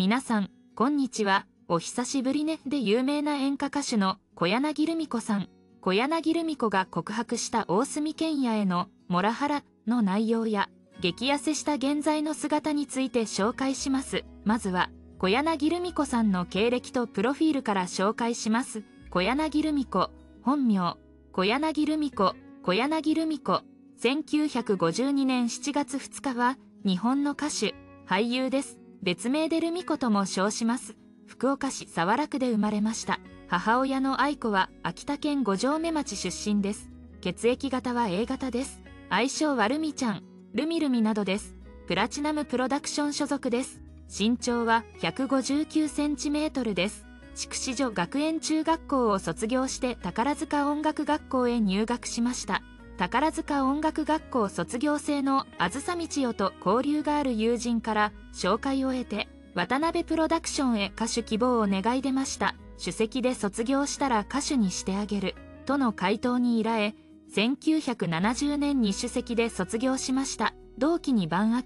皆さん、こんにちは。お久しぶりね。で有名な演歌歌手の小柳ルミ子さん。小柳ルミ子が告白した大隅賢也へのモラハラの内容や、激痩せした現在の姿について紹介します。まずは、小柳ルミ子さんの経歴とプロフィールから紹介します。小柳ルミ子、本名、小柳ルミ子、小柳ルミ子、1952年7月2日は、日本の歌手、俳優です。別名でルミ子とも称します。福岡市早良区で生まれました。母親の愛子は秋田県五城目町出身です。血液型は A 型です。愛称はルミちゃん、ルミルミなどです。プラチナムプロダクション所属です。身長は159センチメートルです。筑紫女学園中学校を卒業して宝塚音楽学校へ入学しました。宝塚音楽学校卒業生のあずさみちよと交流がある友人から紹介を得て、渡辺プロダクションへ歌手希望を願い出ました。首席で卒業したら歌手にしてあげるとの回答に依頼、1970年に首席で卒業しました。同期に伴明、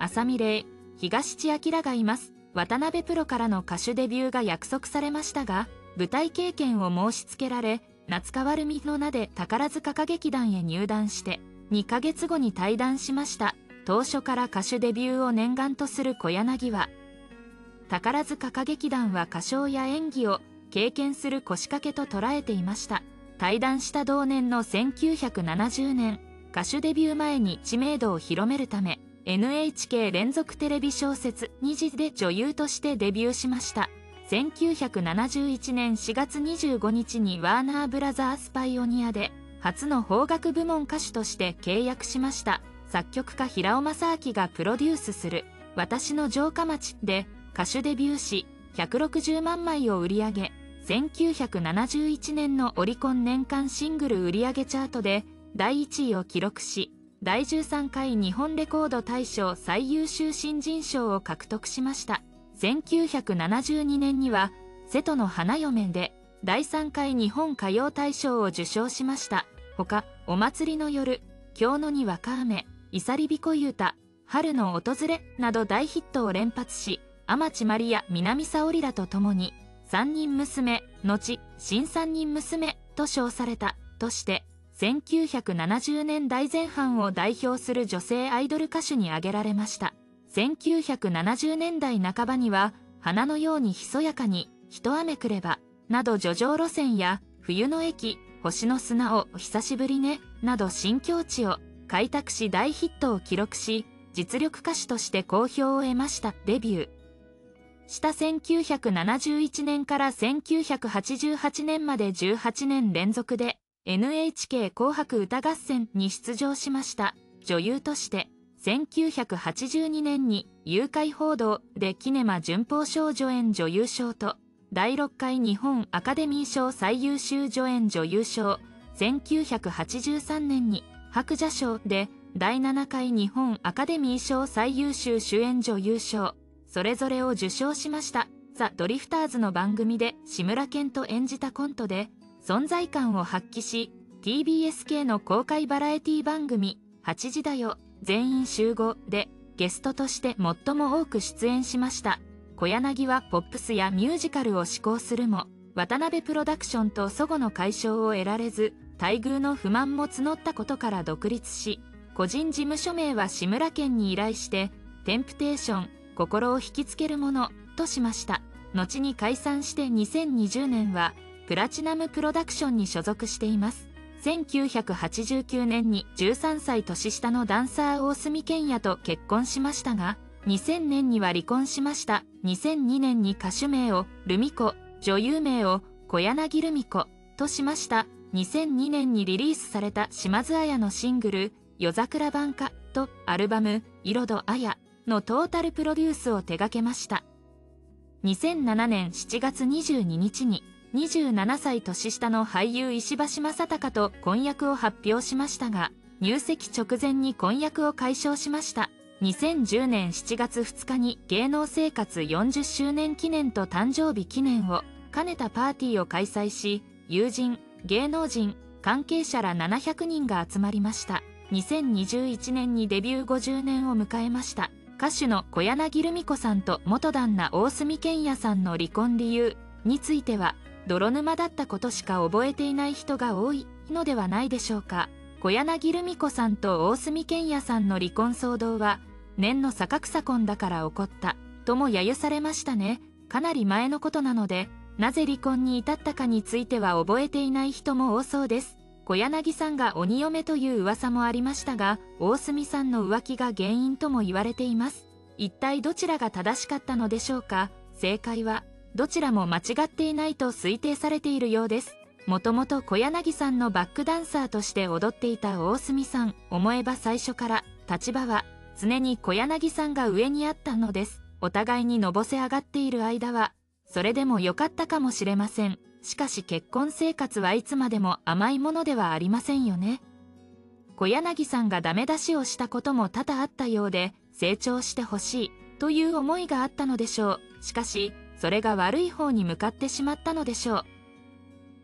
浅見玲、東地明がいます。渡辺プロからの歌手デビューが約束されましたが、舞台経験を申し付けられ、夏川ルミの名で宝塚歌劇団へ入団して、2ヶ月後に退団しました。当初から歌手デビューを念願とする小柳は、宝塚歌劇団は歌唱や演技を経験する腰掛けと捉えていました。退団した同年の1970年、歌手デビュー前に知名度を広めるため、NHK 連続テレビ小説「虹」で女優としてデビューしました。1971年4月25日にワーナーブラザースパイオニアで初の邦楽部門歌手として契約しました。作曲家平尾正明がプロデュースする「私の城下町」で歌手デビューし160万枚を売り上げ、1971年のオリコン年間シングル売上チャートで第1位を記録し、第13回日本レコード大賞最優秀新人賞を獲得しました。1972年には「瀬戸の花嫁」で第3回日本歌謡大賞を受賞しました。他、お祭りの夜、今日のにわか雨、いさりびこゆうた、春の訪れなど大ヒットを連発し、天地まりや南沙織らと共に三人娘、後、新三人娘と称されたとして、1970年代前半を代表する女性アイドル歌手に挙げられました。1970年代半ばには、花のようにひそやかに、一雨くれば、など叙情路線や、冬の駅、星の砂をお久しぶりね、など新境地を開拓し大ヒットを記録し、実力歌手として好評を得ました。デビューした1971年から1988年まで18年連続で NHK 紅白歌合戦に出場しました。女優として1982年に誘拐報道でキネマ旬報賞助演女優賞と第6回日本アカデミー賞最優秀助演女優賞、1983年に白蛇賞で第7回日本アカデミー賞最優秀主演女優賞、それぞれを受賞しました。ザ・ドリフターズの番組で志村けんと演じたコントで存在感を発揮し、TBS 系の公開バラエティ番組「8時だよ全員集合」でゲストとして最も多く出演しました。小柳はポップスやミュージカルを志向するも、渡辺プロダクションと齟齬の解消を得られず、待遇の不満も募ったことから独立し、個人事務所名は志村けんに依頼して「テンプテーション」心を引きつけるものとしました。後に解散して2020年はプラチナムプロダクションに所属しています。1989年に13歳年下のダンサー大隅賢也と結婚しましたが、2000年には離婚しました。2002年に歌手名をルミ子、女優名を小柳ルミ子としました。2002年にリリースされた島津亜矢のシングル「夜桜晩歌」とアルバム「彩どあや」のトータルプロデュースを手掛けました。2007年7月22日に27歳年下の俳優石橋正隆と婚約を発表しましたが、入籍直前に婚約を解消しました。2010年7月2日に芸能生活40周年記念と誕生日記念を兼ねたパーティーを開催し、友人、芸能人、関係者ら700人が集まりました。2021年にデビュー50年を迎えました。歌手の小柳ルミ子さんと元旦那大角健也さんの離婚理由については、泥沼だったことしか覚えていない人が多いのではないでしょうか。小柳ルミ子さんと大角健也さんの離婚騒動は、年の差格差婚だから起こったとも揶揄されましたね。かなり前のことなので、なぜ離婚に至ったかについては覚えていない人も多そうです。小柳さんが鬼嫁という噂もありましたが、大角さんの浮気が原因とも言われています。一体どちらが正しかったのでしょうか。正解はどちらも間違っていないと推定されているようです。もともと小柳さんのバックダンサーとして踊っていた大角さん、思えば最初から立場は常に小柳さんが上にあったのです。お互いにのぼせ上がっている間はそれでも良かったかもしれません。しかし結婚生活はいつまでも甘いものではありませんよね。小柳さんがダメ出しをしたことも多々あったようで、成長してほしいという思いがあったのでしょう。しかしそれが悪い方に向かってしまったのでしょう。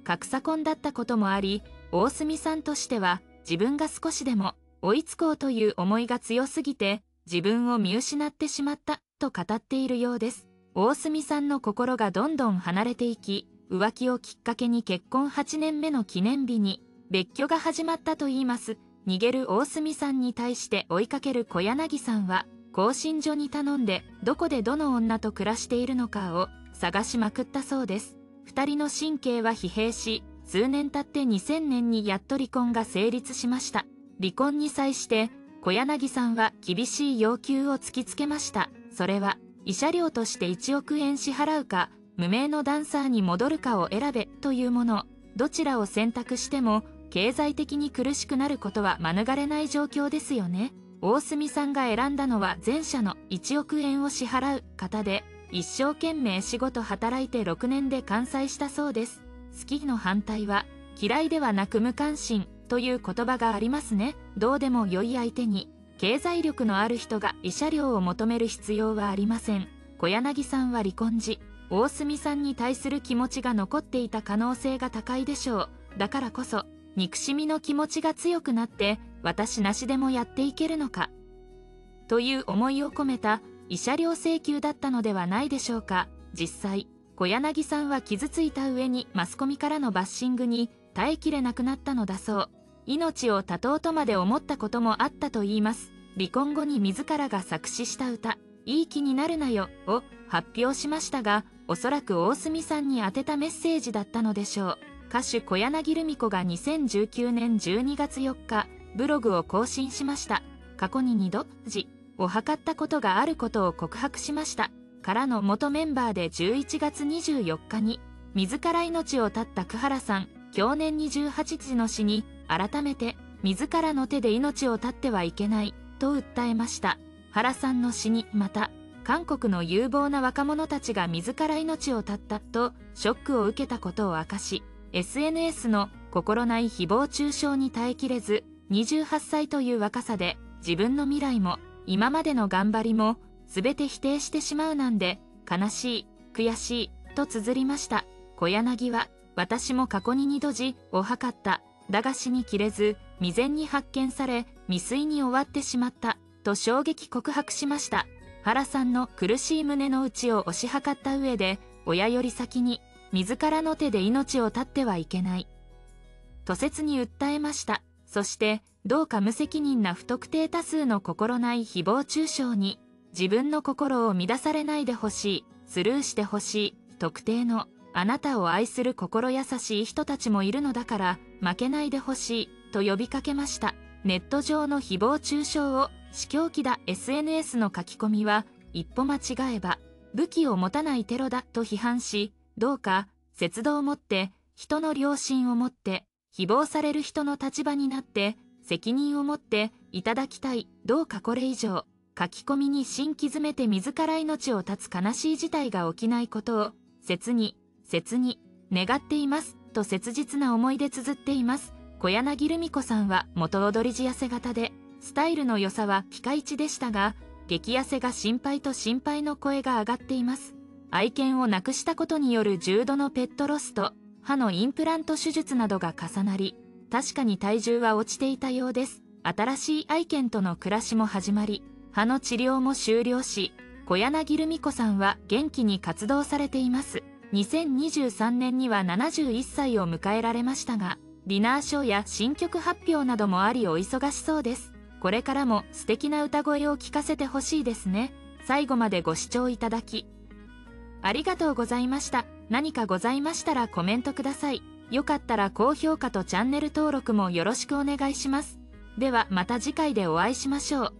格差婚だったこともあり、大角さんとしては自分が少しでも追いつこうという思いが強すぎて自分を見失ってしまったと語っているようです。大角さんの心がどんどん離れていき、浮気をきっかけに結婚8年目の記念日に別居が始まったといいます。逃げる大角さんに対して追いかける小柳さんは、興信所に頼んでどこでどの女と暮らしているのかを探しまくったそうです。2人の神経は疲弊し、数年経って2000年にやっと離婚が成立しました。離婚に際して小柳さんは厳しい要求を突きつけました。それは慰謝料として1億円支払うか、無名のダンサーに戻るかを選べというもの。どちらを選択しても経済的に苦しくなることは免れない状況ですよね。大角さんが選んだのは前者の1億円を支払う方で、一生懸命仕事働いて6年で完済したそうです。好きの反対は嫌いではなく無関心という言葉がありますね。どうでも良い相手に経済力のある人が慰謝料を求める必要はありません。小柳さんは離婚時、大角さんに対する気持ちが残っていた可能性が高いでしょう。だからこそ憎しみの気持ちが強くなって、私なしでもやっていけるのかという思いを込めた慰謝料請求だったのではないでしょうか。実際小柳さんは傷ついた上にマスコミからのバッシングに耐えきれなくなったのだそう。命を絶とうとまで思ったこともあったといいます。離婚後に自らが作詞した歌「いい気になるなよ」を発表しましたが、おそらく大角さんに宛てたメッセージだったのでしょう。歌手小柳ルミ子が2019年12月4日ブログを更新しました。過去に2度字を図ったことがあることを告白しましたからの元メンバーで、11月24日に自ら命を絶った久原さん、享年28時の死に改めて自らの手で命を絶ってはいけないと訴えました。原さんの死にまた韓国の有望な若者たちが自ら命を絶ったとショックを受けたことを明かし、 SNS の心ない誹謗中傷に耐えきれず、28歳という若さで自分の未来も今までの頑張りも全て否定してしまうなんで悲しい悔しいと綴りました。小柳は私も過去に2度字を図っただが死にきれず未然に発見され未遂に終わってしまったと衝撃告白しました。原さんの苦しい胸の内を推し量った上で、親より先に自らの手で命を絶ってはいけないと切に訴えました。そしてどうか無責任な不特定多数の心ない誹謗中傷に自分の心を乱されないでほしい、スルーしてほしい、特定のあなたを愛する心優しい人たちもいるのだから負けないでほしいと呼びかけました。ネット上の誹謗中傷を死狂気だ SNS の書き込みは、一歩間違えば武器を持たないテロだと批判し、どうか節度を持って人の良心を持って誹謗される人の立場になって責任を持っていただきたい。どうかこれ以上書き込みに心機詰めて自ら命を絶つ悲しい事態が起きないことを切に願っていますと切実な思いで綴っています。小柳ルミ子さんは元踊り地痩せ型で、スタイルの良さはピカイチでしたが、激痩せが心配と心配の声が上がっています。愛犬を亡くしたことによる重度のペットロスと歯のインプラント手術などが重なり、確かに体重は落ちていたようです。新しい愛犬との暮らしも始まり、歯の治療も終了し、小柳ルミ子さんは元気に活動されています。2023年には71歳を迎えられましたが、ディナーショーや新曲発表などもありお忙しそうです。これからも素敵な歌声を聞かせてほしいですね。最後までご視聴いただき、ありがとうございました。何かございましたらコメントください。よかったら高評価とチャンネル登録もよろしくお願いします。ではまた次回でお会いしましょう。